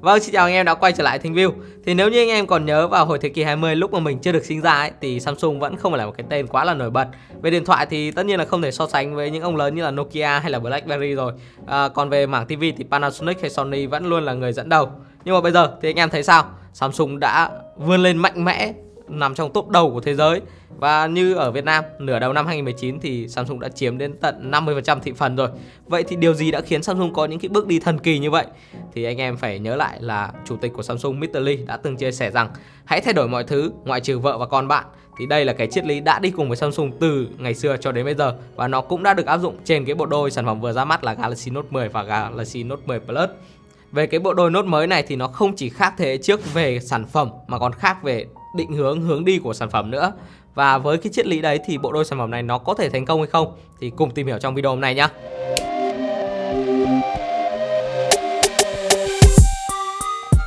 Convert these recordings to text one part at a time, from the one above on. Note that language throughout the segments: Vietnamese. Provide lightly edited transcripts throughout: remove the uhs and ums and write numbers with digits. Vâng, xin chào anh em đã quay trở lại ThinkView. Thì nếu như anh em còn nhớ vào hồi thế kỷ 20 lúc mà mình chưa được sinh ra ấy, thì Samsung vẫn không phải là một cái tên quá là nổi bật. Về điện thoại thì tất nhiên là không thể so sánh với những ông lớn như là Nokia hay là Blackberry rồi. Còn về mảng TV thì Panasonic hay Sony vẫn luôn là người dẫn đầu. Nhưng mà bây giờ thì anh em thấy sao? Samsung đã vươn lên mạnh mẽ, nằm trong top đầu của thế giới. Và như ở Việt Nam, nửa đầu năm 2019 thì Samsung đã chiếm đến tận 50% thị phần rồi. Vậy thì điều gì đã khiến Samsung có những cái bước đi thần kỳ như vậy? Thì anh em phải nhớ lại là chủ tịch của Samsung, Mr. Lee đã từng chia sẻ rằng hãy thay đổi mọi thứ ngoại trừ vợ và con bạn. Thì đây là cái triết lý đã đi cùng với Samsung từ ngày xưa cho đến bây giờ. Và nó cũng đã được áp dụng trên cái bộ đôi sản phẩm vừa ra mắt là Galaxy Note 10 và Galaxy Note 10 Plus. Về cái bộ đôi Note mới này thì nó không chỉ khác thế hệ trước về sản phẩm mà còn khác về định hướng, hướng đi của sản phẩm nữa. Và với cái triết lý đấy thì bộ đôi sản phẩm này nó có thể thành công hay không thì cùng tìm hiểu trong video hôm nay nhé.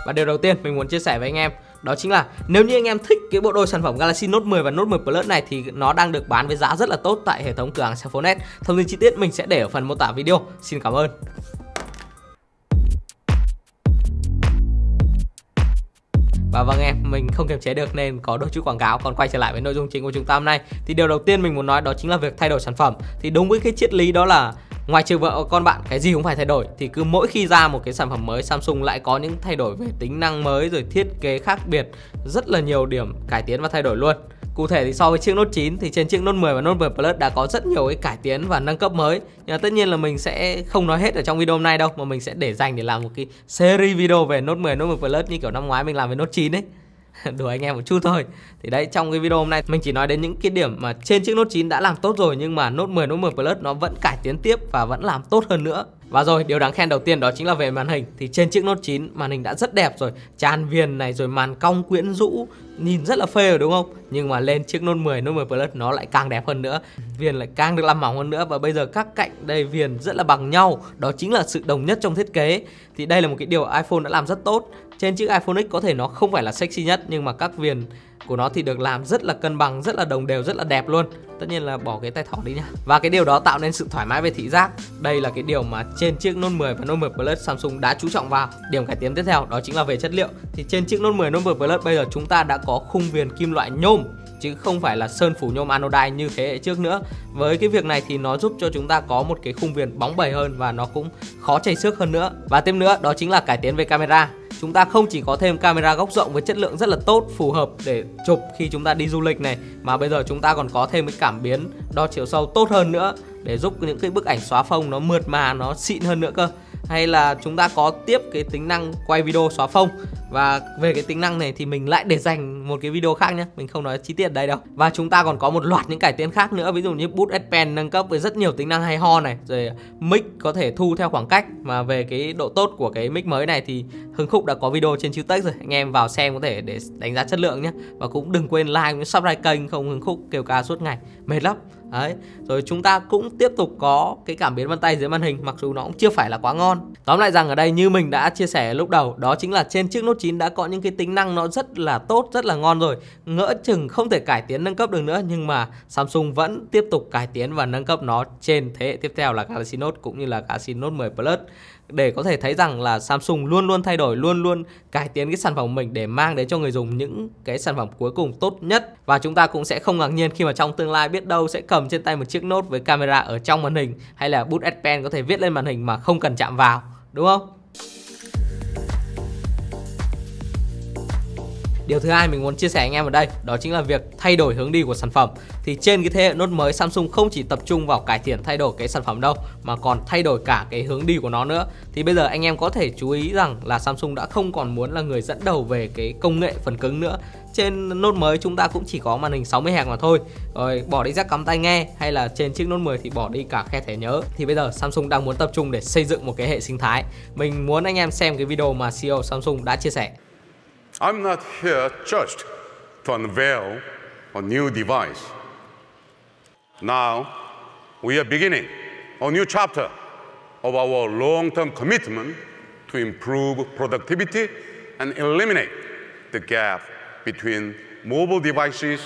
Và điều đầu tiên mình muốn chia sẻ với anh em đó chính là nếu như anh em thích cái bộ đôi sản phẩm Galaxy Note 10 và Note 10 Plus này thì nó đang được bán với giá rất là tốt tại hệ thống cửa hàng Cellphone Net. Thông tin chi tiết mình sẽ để ở phần mô tả video. Xin cảm ơn. Và vâng em, mình không kiềm chế được nên có đôi chút quảng cáo. Còn quay trở lại với nội dung chính của chúng ta hôm nay thì điều đầu tiên mình muốn nói đó chính là việc thay đổi sản phẩm. Thì đúng với cái triết lý đó là ngoài trừ vợ con bạn, cái gì cũng phải thay đổi. Thì cứ mỗi khi ra một cái sản phẩm mới, Samsung lại có những thay đổi về tính năng mới, rồi thiết kế khác biệt, rất là nhiều điểm cải tiến và thay đổi luôn. Cụ thể thì so với chiếc Note 9 thì trên chiếc Note 10 và Note 10 Plus đã có rất nhiều cái cải tiến và nâng cấp mới. Nhưng tất nhiên là mình sẽ không nói hết ở trong video hôm nay đâu, mà mình sẽ để dành để làm một cái series video về Note 10, Note 10 Plus như kiểu năm ngoái mình làm với Note 9 ấy. Đùa anh em một chút thôi. Thì đấy, trong cái video hôm nay mình chỉ nói đến những cái điểm mà trên chiếc Note 9 đã làm tốt rồi, nhưng mà Note 10, Note 10 Plus nó vẫn cải tiến tiếp và vẫn làm tốt hơn nữa. Và rồi, điều đáng khen đầu tiên đó chính là về màn hình. Thì trên chiếc Note 9 màn hình đã rất đẹp rồi, tràn viền này rồi màn cong quyến rũ, nhìn rất là phê rồi đúng không? Nhưng mà lên chiếc Note 10, Note 10 Plus nó lại càng đẹp hơn nữa, viền lại càng được làm mỏng hơn nữa. Và bây giờ các cạnh đây viền rất là bằng nhau, đó chính là sự đồng nhất trong thiết kế. Thì đây là một cái điều iPhone đã làm rất tốt. Trên chiếc iPhone X có thể nó không phải là sexy nhất, nhưng mà các viền của nó thì được làm rất là cân bằng, rất là đồng đều, rất là đẹp luôn. Tất nhiên là bỏ cái tay thỏ đi nhá. Và cái điều đó tạo nên sự thoải mái về thị giác. Đây là cái điều mà trên chiếc Note 10 và Note 10 Plus Samsung đã chú trọng vào. Điểm cải tiến tiếp theo đó chính là về chất liệu. Thì trên chiếc Note 10, Note 10 Plus bây giờ chúng ta đã có khung viền kim loại nhôm, chứ không phải là sơn phủ nhôm anodine như thế hệ trước nữa. Với cái việc này thì nó giúp cho chúng ta có một cái khung viền bóng bẩy hơn và nó cũng khó chảy xước hơn nữa. Và tiếp nữa đó chính là cải tiến về camera. Chúng ta không chỉ có thêm camera góc rộng với chất lượng rất là tốt, phù hợp để chụp khi chúng ta đi du lịch này, mà bây giờ chúng ta còn có thêm cái cảm biến đo chiều sâu tốt hơn nữa để giúp những cái bức ảnh xóa phông nó mượt mà, nó xịn hơn nữa cơ. Hay là chúng ta có tiếp cái tính năng quay video xóa phông. Và về cái tính năng này thì mình lại để dành một cái video khác nhé, mình không nói chi tiết đây đâu. Và chúng ta còn có một loạt những cải tiến khác nữa, ví dụ như bút S Pen nâng cấp với rất nhiều tính năng hay ho này, rồi mic có thể thu theo khoảng cách. Mà về cái độ tốt của cái mic mới này thì Hưng Khúc đã có video trên Chill Tech rồi, anh em vào xem có thể để đánh giá chất lượng nhé. Và cũng đừng quên like cũng subscribe kênh, không Hưng Khúc kêu ca suốt ngày mệt lắm đấy. Rồi chúng ta cũng tiếp tục có cái cảm biến vân tay dưới màn hình, mặc dù nó cũng chưa phải là quá ngon. Tóm lại rằng ở đây như mình đã chia sẻ lúc đầu, đó chính là trên chiếc Note 9 đã có những cái tính năng nó rất là tốt, rất là ngon rồi, ngỡ chừng không thể cải tiến nâng cấp được nữa, nhưng mà Samsung vẫn tiếp tục cải tiến và nâng cấp nó trên thế hệ tiếp theo là Galaxy Note cũng như là Galaxy Note 10 Plus. Để có thể thấy rằng là Samsung luôn luôn thay đổi, luôn luôn cải tiến cái sản phẩm của mình để mang đến cho người dùng những cái sản phẩm cuối cùng tốt nhất. Và chúng ta cũng sẽ không ngạc nhiên khi mà trong tương lai biết đâu sẽ cầm trên tay một chiếc Note với camera ở trong màn hình, hay là bút S Pen có thể viết lên màn hình mà không cần chạm vào, đúng không? Điều thứ hai mình muốn chia sẻ anh em ở đây đó chính là việc thay đổi hướng đi của sản phẩm. Thì trên cái thế hệ Note mới, Samsung không chỉ tập trung vào cải thiện thay đổi cái sản phẩm đâu, mà còn thay đổi cả cái hướng đi của nó nữa. Thì bây giờ anh em có thể chú ý rằng là Samsung đã không còn muốn là người dẫn đầu về cái công nghệ phần cứng nữa. Trên Note mới chúng ta cũng chỉ có màn hình 60 Hz mà thôi, rồi bỏ đi jack cắm tai nghe, hay là trên chiếc Note 10 thì bỏ đi cả khe thẻ nhớ. Thì bây giờ Samsung đang muốn tập trung để xây dựng một cái hệ sinh thái. Mình muốn anh em xem cái video mà CEO Samsung đã chia sẻ. I'm not here just to unveil a new device. Now, we are beginning a new chapter of our long-term commitment to improve productivity and eliminate the gap between mobile devices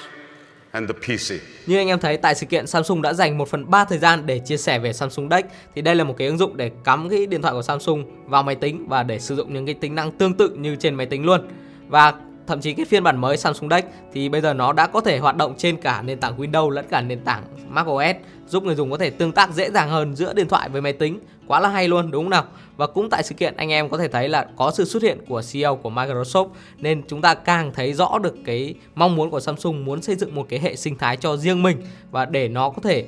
and the PC. Như anh em thấy, tại sự kiện Samsung đã dành 1/3 thời gian để chia sẻ về Samsung Dex. Thì đây là một cái ứng dụng để cắm cái điện thoại của Samsung vào máy tính và để sử dụng những cái tính năng tương tự như trên máy tính luôn. Và thậm chí cái phiên bản mới Samsung Dex thì bây giờ nó đã có thể hoạt động trên cả nền tảng Windows lẫn cả nền tảng Mac OS, giúp người dùng có thể tương tác dễ dàng hơn giữa điện thoại với máy tính. Quá là hay luôn, đúng không nào? Và cũng tại sự kiện, anh em có thể thấy là có sự xuất hiện của CEO của Microsoft, nên chúng ta càng thấy rõ được cái mong muốn của Samsung muốn xây dựng một cái hệ sinh thái cho riêng mình và để nó có thể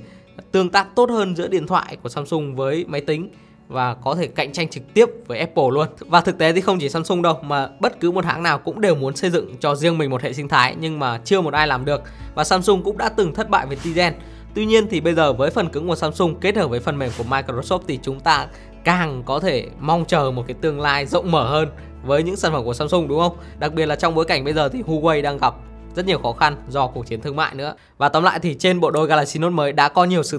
tương tác tốt hơn giữa điện thoại của Samsung với máy tính và có thể cạnh tranh trực tiếp với Apple luôn. Và thực tế thì không chỉ Samsung đâu, mà bất cứ một hãng nào cũng đều muốn xây dựng cho riêng mình một hệ sinh thái, nhưng mà chưa một ai làm được. Và Samsung cũng đã từng thất bại với Tizen. Tuy nhiên thì bây giờ với phần cứng của Samsung kết hợp với phần mềm của Microsoft thì chúng ta càng có thể mong chờ một cái tương lai rộng mở hơn với những sản phẩm của Samsung, đúng không? Đặc biệt là trong bối cảnh bây giờ thì Huawei đang gặp rất nhiều khó khăn do cuộc chiến thương mại nữa. Và tóm lại thì trên bộ đôi Galaxy Note mới đã có nhiều sự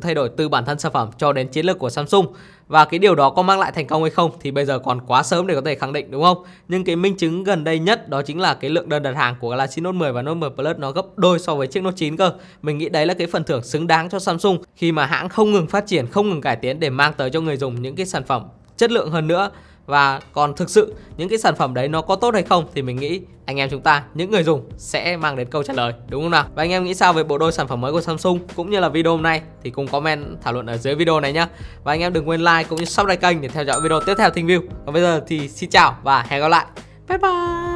thay đổi từ bản thân sản phẩm cho đến chiến lược của Samsung. Và cái điều đó có mang lại thành công hay không thì bây giờ còn quá sớm để có thể khẳng định, đúng không? Nhưng cái minh chứng gần đây nhất đó chính là cái lượng đơn đặt hàng của Galaxy Note 10 và Note 10 Plus nó gấp đôi so với chiếc Note 9 cơ. Mình nghĩ đấy là cái phần thưởng xứng đáng cho Samsung khi mà hãng không ngừng phát triển, không ngừng cải tiến để mang tới cho người dùng những cái sản phẩm chất lượng hơn nữa. Và còn thực sự những cái sản phẩm đấy nó có tốt hay không thì mình nghĩ anh em chúng ta, những người dùng sẽ mang đến câu trả lời, đúng không nào? Và anh em nghĩ sao về bộ đôi sản phẩm mới của Samsung cũng như là video hôm nay thì cùng comment thảo luận ở dưới video này nhé. Và anh em đừng quên like cũng như subscribe kênh để theo dõi video tiếp theo ThinkView. Còn bây giờ thì xin chào và hẹn gặp lại. Bye bye.